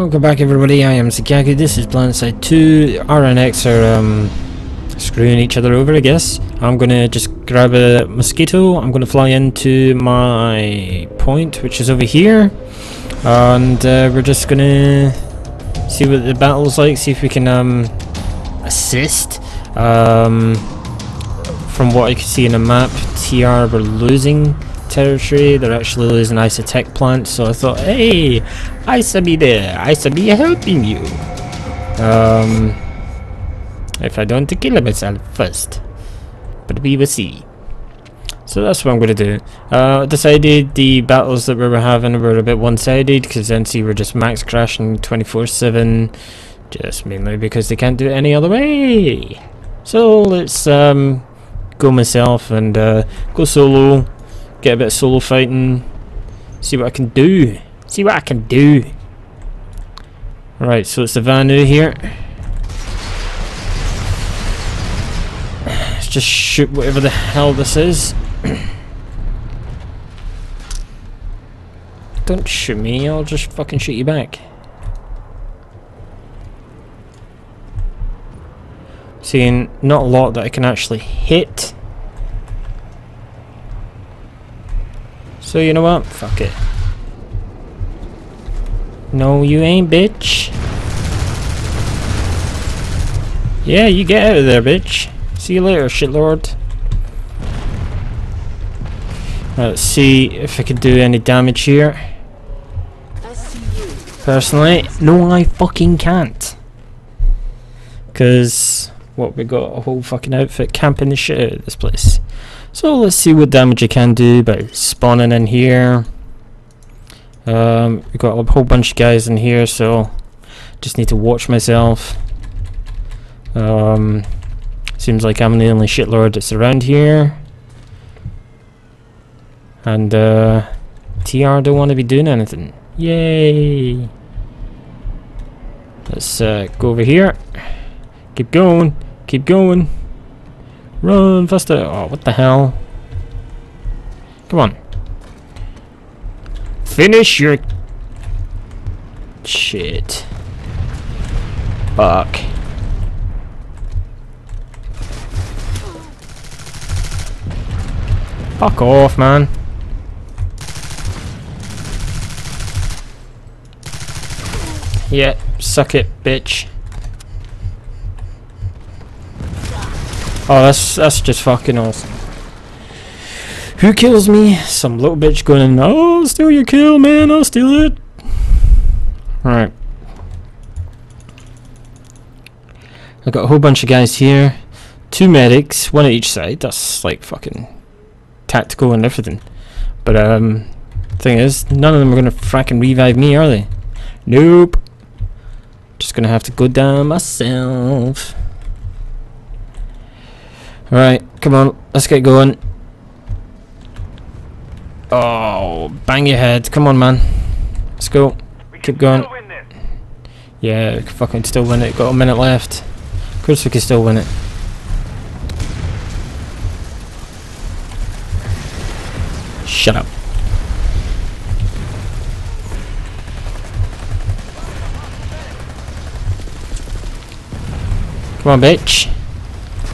Welcome back, everybody. I am Sankaku. This is Planetside 2. RNX are screwing each other over, I guess. I'm gonna just grab a mosquito. I'm gonna fly into my point, which is over here, and we're just gonna see what the battle's like. See if we can assist. From what I can see in the map, TR were losing territory. They're actually losing ISA Tech plant, so I thought, hey, ISA be there, ISA be helping you. If I don't kill myself first, but we will see. So that's what I'm going to do. I decided the battles that we were having were a bit one-sided because NC were just max crashing 24/7, just mainly because they can't do it any other way. So let's go myself and go solo. Get a bit of solo fighting, see what I can do, see what I can do. Alright, so it's the Vanu here. Let's just shoot whatever the hell this is. Don't shoot me, I'll just fucking shoot you back. Seeing not a lot that I can actually hit. So you know what? Fuck it. No, you ain't, bitch. Yeah, you get out of there, bitch. See you later, shitlord. Let's see if I can do any damage here. Personally, no, I fucking can't. Cause what, we got a whole fucking outfit camping the shit out of this place. So let's see what damage I can do by spawning in here. We've got a whole bunch of guys in here, so just need to watch myself. Seems like I'm the only shitlord that's around here. And TR don't want to be doing anything. Yay! Let's go over here. Keep going, keep going. Run faster! Oh, what the hell? Come on! Finish your shit! Fuck! Fuck off, man! Yeah, suck it, bitch! Oh, that's just fucking awesome. Who kills me? Some little bitch going in, oh, I'll steal your kill, man, I'll steal it. Alright. I've got a whole bunch of guys here. 2 medics, 1 at each side. That's like fucking tactical and everything. But thing is, none of them are gonna fracking revive me, are they? Nope. Just gonna have to go down myself. Alright, come on, let's get going. Oh, bang your head. Come on, man. Let's go. Keep going. Yeah, we can fucking still win it. Got a minute left. Of course we can still win it. Shut up. Come on, bitch.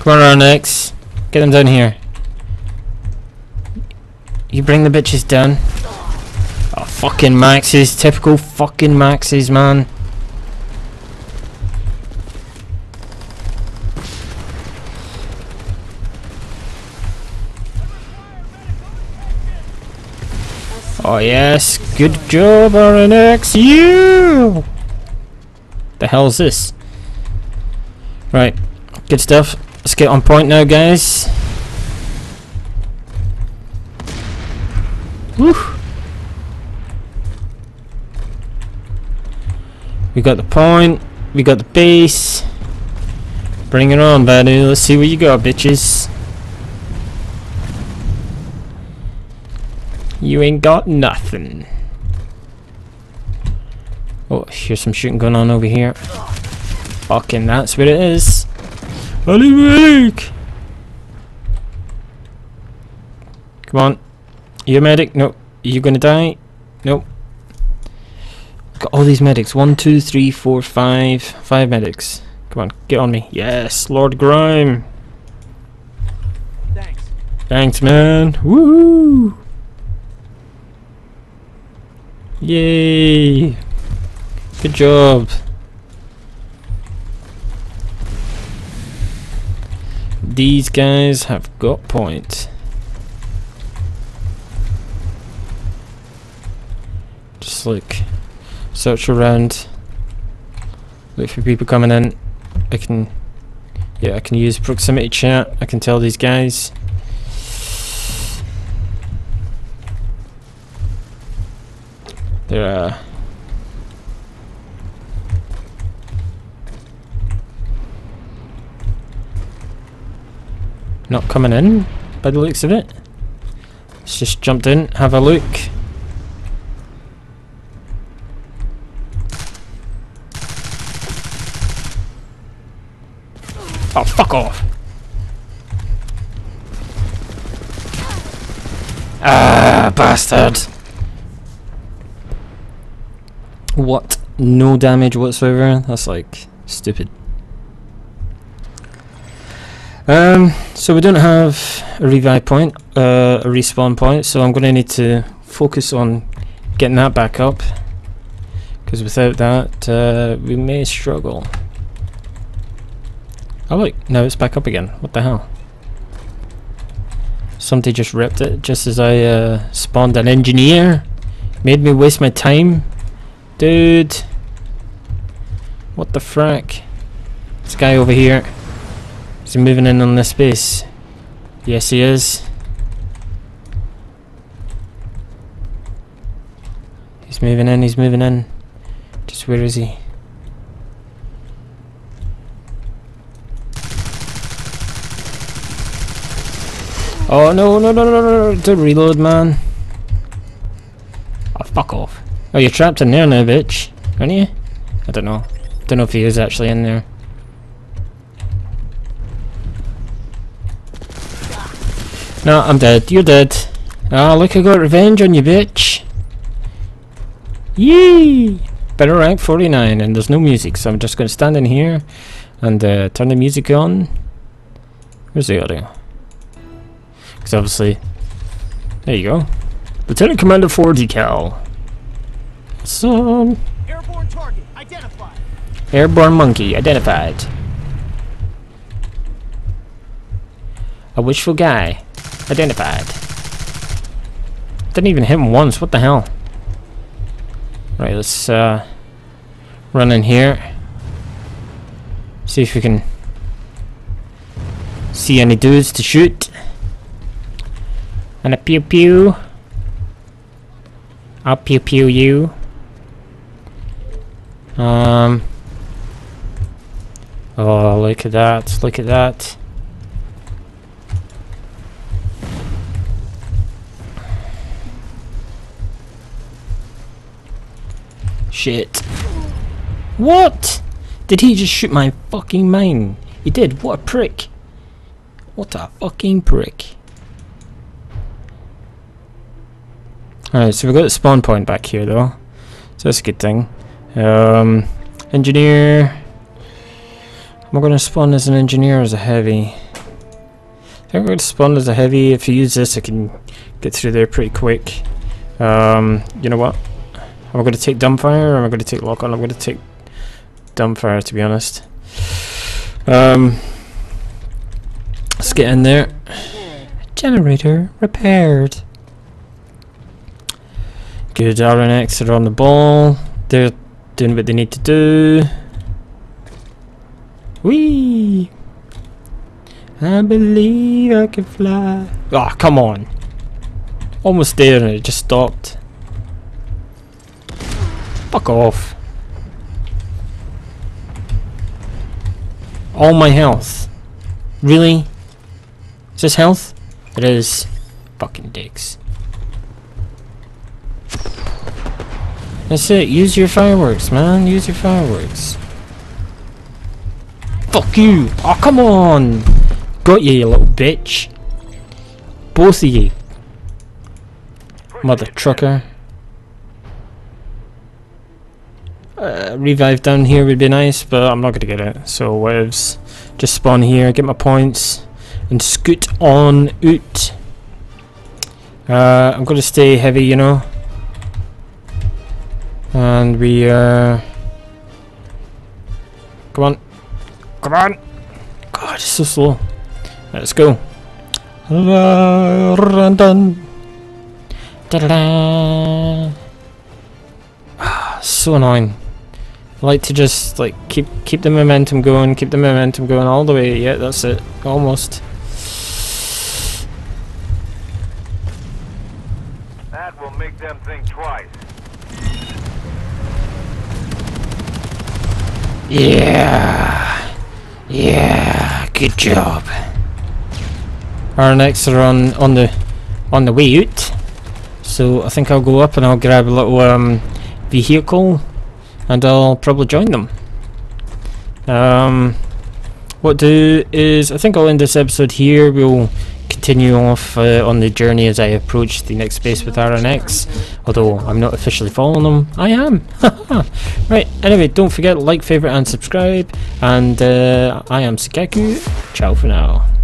Come on, RNX. Get them down here. You bring the bitches down. Oh, fucking maxes. Typical fucking maxes, man. Oh, yes. Good job, RNX. You! The hell is this? Right. Good stuff. Let's get on point now, guys. Woo. We got the point. We got the base. Bring it on, Vanu. Let's see what you got, bitches. You ain't got nothing. Oh, here's some shooting going on over here. Fucking that's what it is. Holy medic! Come on. You a medic? Nope. You gonna die? Nope. got all these medics. 1, 2, 3, 4, 5. 5 medics. Come on, get on me. Yes, Lord Grime. Thanks. Thanks, man. Woo! Yay! Good job. These guys have got points. Just like search around, look for people coming in. I can use proximity chat. I can tell these guys. Not coming in by the looks of it. Let's just jump in, have a look. Oh, fuck off! Ah, bastard! What? No damage whatsoever? That's like stupid. So we don't have a revive point, a respawn point, so I'm going to need to focus on getting that back up, because without that we may struggle. Oh look, now it's back up again, what the hell. Somebody just ripped it just as I spawned an engineer, made me waste my time. Dude, what the frack. This guy over here. Is he moving in on this space? Yes, he is. He's moving in, he's moving in. Just where is he? Oh no, no, no, no, no, no. Don't reload, man. Oh, fuck off. Oh, you're trapped in there now, bitch. Aren't you? I don't know. Don't know if he is actually in there. No, I'm dead. You're dead. Ah, look, I got revenge on you, bitch. Yee! Better rank 49, and there's no music, so I'm just going to stand in here and turn the music on. Where's the audio? Because obviously... There you go. Lieutenant Commander 4 decal. Some... Airborne target identified. Airborne monkey identified. A wishful guy. Identified. Didn't even hit him once, what the hell. Right, let's run in here. See if we can see any dudes to shoot. And a pew pew. I'll pew pew you. Oh, look at that, look at that. Shit. What? Did he just shoot my fucking mine? He did. What a prick. What a fucking prick. Alright, so we've got the spawn point back here though. So that's a good thing. Engineer. Am I going to spawn as an engineer or as a heavy? I think I'm going to spawn as a heavy. If you use this I can get through there pretty quick. You know what? Am I going to take Dumbfire or am I going to take Lock-On? I'm going to take Dumbfire, to be honest. Let's get in there. Generator repaired. Good, RNX are on the ball. They're doing what they need to do. Whee! I believe I can fly. Ah, come on. Almost there and it just stopped. Fuck off. All my health. Really? Is this health? It is. Fucking dicks. That's it. Use your fireworks, man. Use your fireworks. Fuck you. Oh, come on. Got you, you little bitch. Both of you. Mother trucker. Revive down here would be nice, but I'm not going to get it. So waves, just spawn here, get my points, and scoot on out. I'm going to stay heavy, you know. And we, come on. Come on! God, it's so slow. Let's go. So annoying. I like to just like keep the momentum going, all the way. Yeah, that's it. Almost. That will make them think twice. Yeah. Yeah. Good job. RNX are on the way out. So I think I'll go up and I'll grab a little vehicle and I'll probably join them. What do is, I think I'll end this episode here. We'll continue off on the journey as I approach the next base with RNX, although I'm not officially following them. I am! Right, anyway, don't forget, like, favourite and subscribe, and I am Sankaku. Ciao for now.